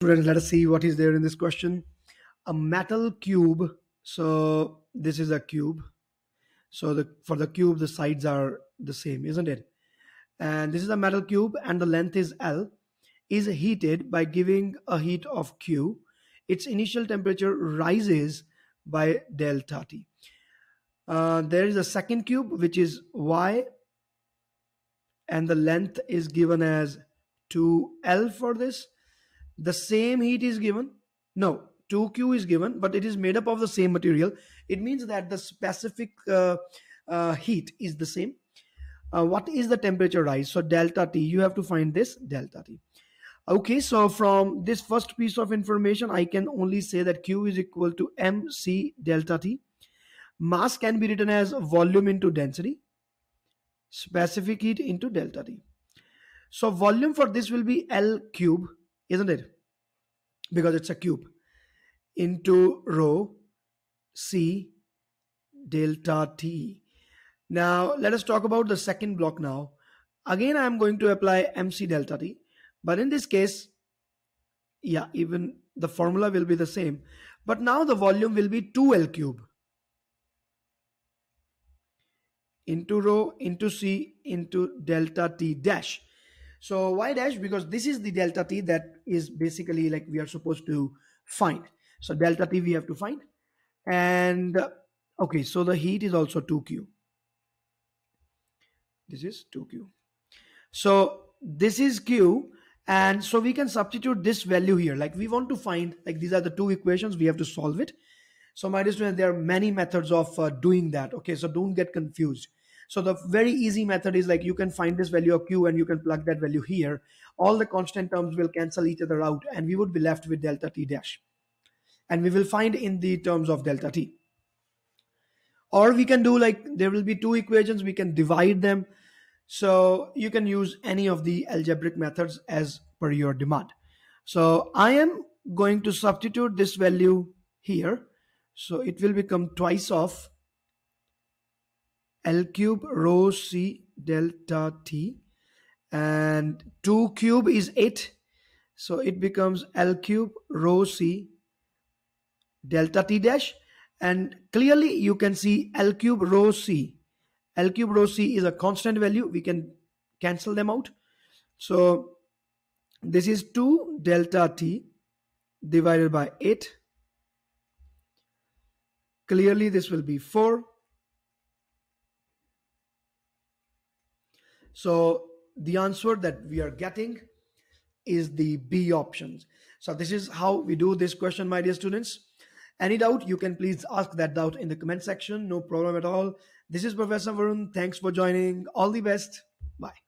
Students, let us see what is there in this question. A metal cube. So this is a cube. So for the cube, the sides are the same, isn't it? And this is a metal cube and the length is L, is heated by giving a heat of Q. Its initial temperature rises by delta T. There is a second cube, which is Y, and the length is given as 2L for this. The same heat is given. No, 2Q is given, but it is made up of the same material. It means that the specific heat is the same. What is the temperature rise? So delta T, you have to find this delta T. Okay, so from this first piece of information, I can only say that Q is equal to MC delta T. Mass can be written as volume into density, specific heat into delta T. So volume for this will be L cube, isn't it? Because it's a cube, into rho C delta T. Now let us talk about the second block now. Again, I am going to apply MC delta T, but in this case, yeah, even the formula will be the same, but now the volume will be 2L cube into rho into C into delta T dash. So why dash? Because this is the delta T that is basically like we are supposed to find. So delta T we have to find. And okay, so the heat is also 2Q. This is 2Q. So this is Q. And so we can substitute this value here. Like we want to find, like these are the two equations, we have to solve it. So my dear students, there are many methods of doing that. Okay, so don't get confused. So the very easy method is like you can find this value of Q and you can plug that value here. All the constant terms will cancel each other out and we would be left with delta T dash. And we will find in the terms of delta T. Or we can do like there will be two equations, we can divide them. So you can use any of the algebraic methods as per your demand. So I am going to substitute this value here. So it will become twice of L cube rho C delta T, and 2 cube is 8. So it becomes L cube rho C delta T dash, and clearly you can see L cube rho C. L cube rho C is a constant value. We can cancel them out. So this is 2 delta T divided by 8. Clearly this will be 4. So the answer that we are getting is the B options. So this is how we do this question, my dear students. Any doubt, you can please ask that doubt in the comment section. No problem at all. This is Professor Varun. Thanks for joining. All the best. Bye.